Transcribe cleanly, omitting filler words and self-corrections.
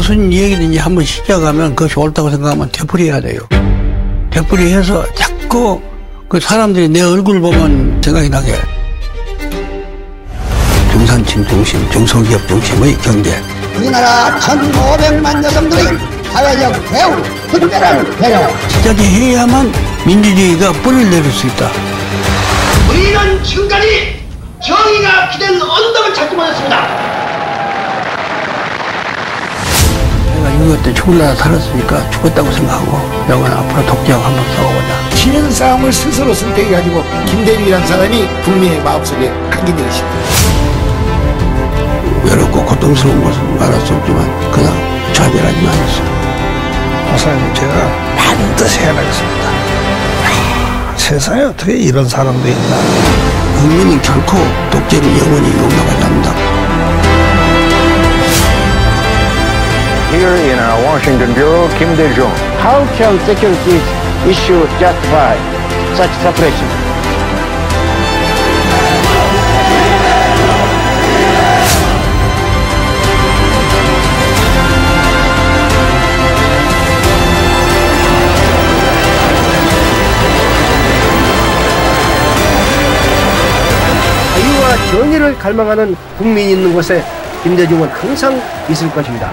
무슨 얘기든지 한번 시작하면 그것이 옳다고 생각하면 되풀이해야 돼요. 되풀이해서 자꾸 그 사람들이 내 얼굴 보면 생각이 나게. 중산층 중심, 중소기업 중심의 경제. 우리나라 1,500만 여성들의 사회적 배우, 특별한 배려. 시작이 해야만 민주주의가 뿌리를 내릴 수 있다. 우리는 지금까지 정의가 기댄 언덕을 자꾸만 했습니다. 이것 때 죽을 나라 살았으니까 죽었다고 생각하고 영원 앞으로 독재하고 한번 싸워보자. 지는 싸움을 스스로 선택해가지고 김대중이라는 사람이 국민의 마음속에 각인되어 있습니다. 외롭고 고통스러운 것은 말할 수 없지만 그냥 좌절하지 않았어요. 박사님, 제가 반드시 해내겠습니다. 세상에 어떻게 이런 사람도 있나. 국민은 결코 독재를 영원히 용납하지 않는다. Here in our Washington Bureau, Kim Dae-jung. How can security issues justify such separation? 자유와 정의를 갈망하는 국민이 있는 곳에 김대중은 항상 있을 것입니다.